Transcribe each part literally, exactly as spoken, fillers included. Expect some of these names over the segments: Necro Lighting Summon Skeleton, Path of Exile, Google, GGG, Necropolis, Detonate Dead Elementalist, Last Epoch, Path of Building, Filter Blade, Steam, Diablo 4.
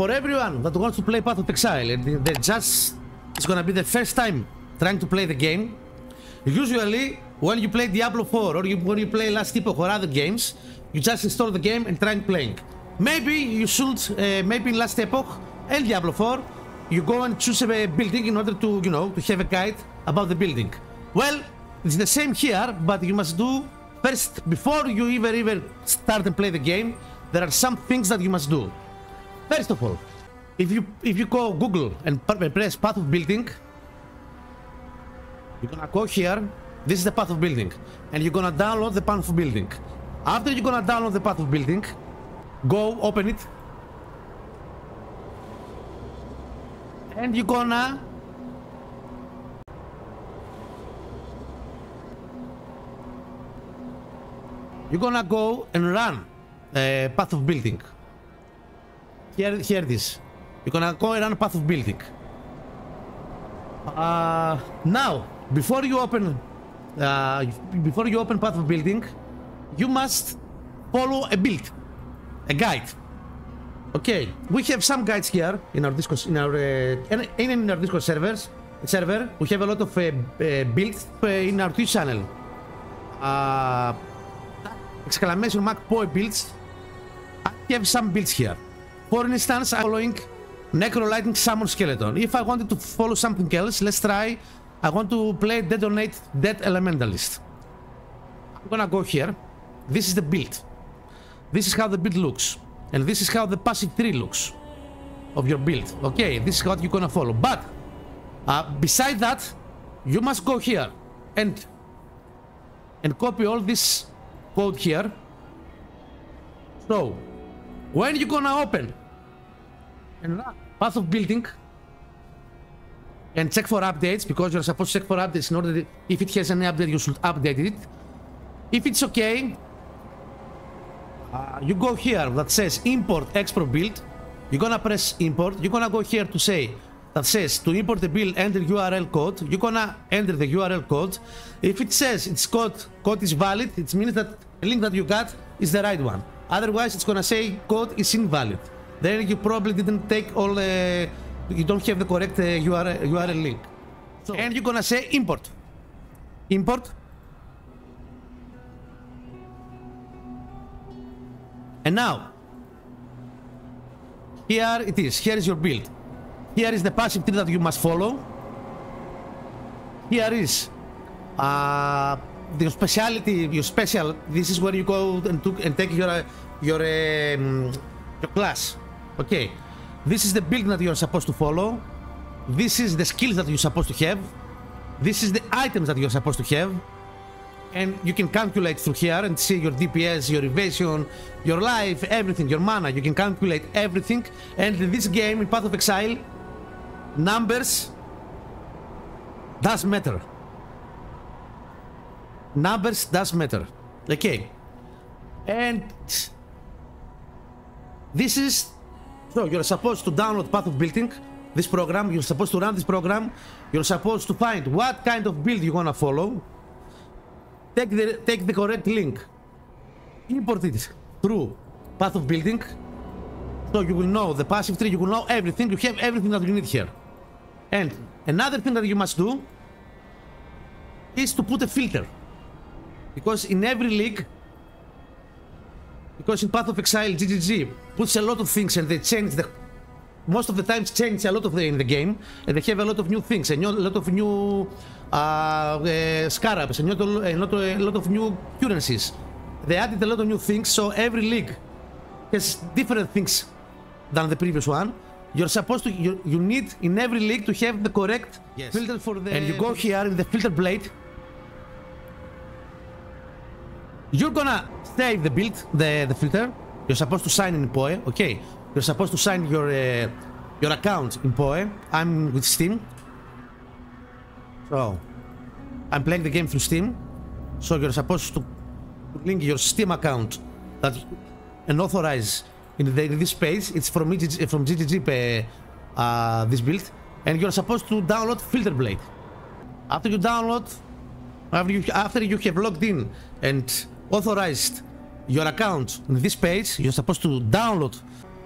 for everyone that wants to play Path of Exile, and they just, it's gonna be the first time trying to play the game. Usually, when you play Diablo four or you, when you play Last Epoch or other games, you just install the game and try playing. Maybe you should, uh, maybe in Last Epoch and Diablo four, you go and choose a building in order to, you know, to have a guide about the building. Well, it's the same here, but you must do first, before you even even start and play the game, there are some things that you must do. First of all, if you if you go Google and press Path of Building, you're gonna go here. This is the Path of Building, and you're gonna download the Path of Building. After you're gonna download the Path of Building, go open it, and you're gonna you're gonna go and run uh, Path of Building. Here, here it is. You're gonna go and run Path of Building. Uh, now, before you open, uh, before you open Path of Building, you must follow a build, a guide. Okay, we have some guides here in our Discord, in our uh, in, in our Discord servers. Server, we have a lot of uh, uh, builds uh, in our Twitch channel. Uh, exclamation mark poi builds. I have some builds here. For instance, I'm following Necro Lighting Summon Skeleton. If I wanted to follow something else, let's try. I want to play Detonate Dead Elementalist. I'm gonna go here. This is the build. This is how the build looks. And this is how the passive tree looks of your build. Okay, this is what you're gonna follow. But uh, beside that, you must go here and and copy all this code here. So when you're gonna open and run Path of Building and check for updates, because you're supposed to check for updates in order that if it has any update, you should update it. If it's okay, uh, you go here that says import export build. You're gonna press import. You're gonna go here to say that says to import the build, enter U R L code. You're gonna enter the U R L code. If it says its code code is valid, it means that the link that you got is the right one. Otherwise, it's gonna say code is invalid. Then you probably didn't take all the, you don't have the correct uh, U R L, U R L link. So, and you're gonna say import. Import. And now, here it is. Here is your build. Here is the passive tree that you must follow. Here is uh, your speciality, your special. This is where you go and, took, and take your, your, um, your class. Okay, this is the build that you're supposed to follow. This is the skills that you're supposed to have. This is the items that you're supposed to have. And you can calculate through here and see your D P S, your evasion, your life, everything, your mana. You can calculate everything. And in this game, in Path of Exile, numbers does matter. Numbers does matter. Okay. And this is, so you're supposed to download Path of Building, this program. You're supposed to run this program. You're supposed to find what kind of build you're gonna follow. Take the, take the correct link, import it through Path of Building, so you will know the passive tree, you will know everything, you have everything that you need here. And another thing that you must do is to put a filter, because in every league, because in Path of Exile, G G G puts a lot of things and they change the, most of the times change a lot of the, in the game, and they have a lot of new things and a lot of new uh, uh, scarabs and a lot, a lot of new currencies. They added a lot of new things, so every league has different things than the previous one. You're supposed to, you, you need in every league to have the correct, yes, filter for the... And you go here in the Filter Blade. You're gonna save the build, the, the filter. You're supposed to sign in P O E, okay. You're supposed to sign your uh, your account in P O E. I'm with Steam, so I'm playing the game through Steam. So you're supposed to link your Steam account that and authorize in, the, in this page. It's from G G G, from G G G uh, this build, and you're supposed to download Filter Blade. After you download, after you after you have logged in and authorized your account in this page, you're supposed to download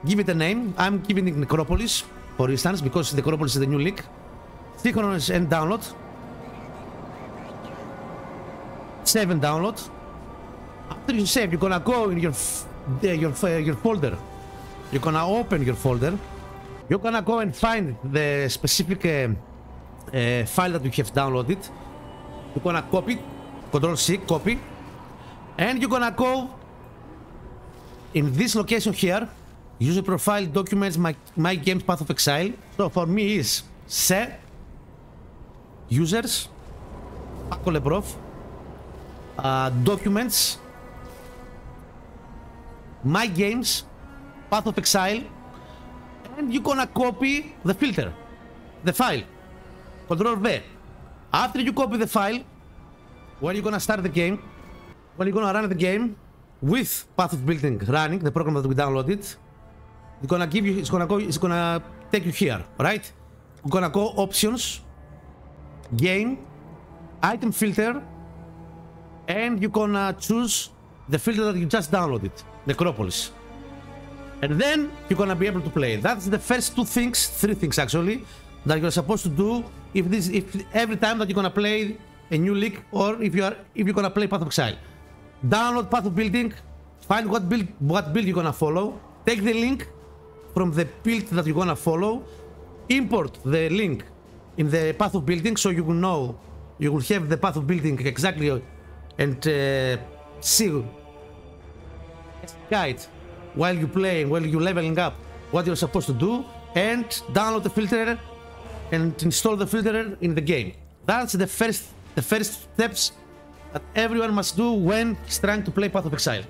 give it a name. I'm giving it Necropolis, for instance, because Necropolis is the new link. Synchronous and download. Save and download. After you save, you're gonna go in your f your f your folder. You're gonna open your folder. You're gonna go and find the specific uh, uh, file that you have downloaded. You're gonna copy, Control C, copy, and you're gonna go in this location here. User profile documents my my game's Path of Exile. So for me is set users, uh, documents, my games, Path of Exile, and you're gonna copy the filter, the file, Control V. After you copy the file, when you're gonna start the game, when you're gonna run the game with Path of Building running, the program that we downloaded, it's gonna give you, it's gonna go, it's gonna take you here, right? We're gonna go options, game, item filter, and you're gonna choose the filter that you just downloaded, Necropolis. And then you're gonna be able to play. That's the first two things, three things actually, that you're supposed to do if this, if every time that you're gonna play a new league, or if you are, if you're gonna play Path of Exile. Download Path of Building, find what build, what build you're gonna follow, take the link from the build that you're gonna follow, import the link in the Path of Building, so you will know, you will have the Path of Building exactly, and uh, see guide while you play, while you're leveling up, what you're supposed to do, and download the filter and install the filter in the game. That's the first, the first steps that everyone must do when he's trying to play Path of Exile.